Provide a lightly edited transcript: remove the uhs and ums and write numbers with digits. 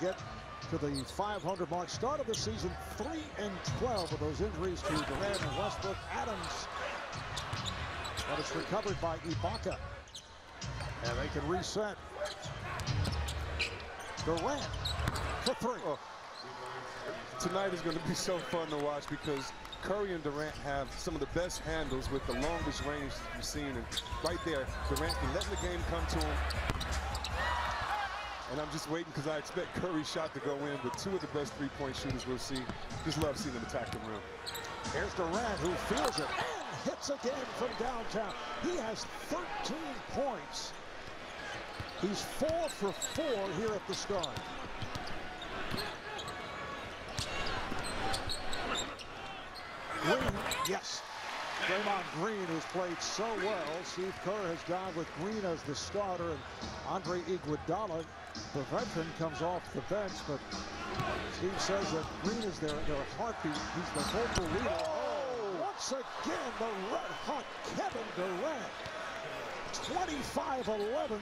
get to the 500 mark. Start of the season, 3-12 with those injuries to Durant and Westbrook Adams. But it's recovered by Ibaka. And they can reset. Durant for three. Oh. Tonight is going to be so fun to watch because Curry and Durant have some of the best handles with the longest range we've seen. And right there, Durant can let the game come to him. And I'm just waiting because I expect Curry's shot to go in, but two of the best three-point shooters we'll see. Just love seeing them attack the rim. Here's Durant, who feels it and hits again from downtown. He has 13 points. He's 4 for 4 here at the start. Green, yes. Draymond Green, who's played so well. Steve Kerr has gone with Green as the starter, and Andre Iguodala, the veteran, comes off the bench. But Steve says that Green is their heartbeat. He's the vocal leader. Oh, once again, the red-hot Kevin Durant. 25-11.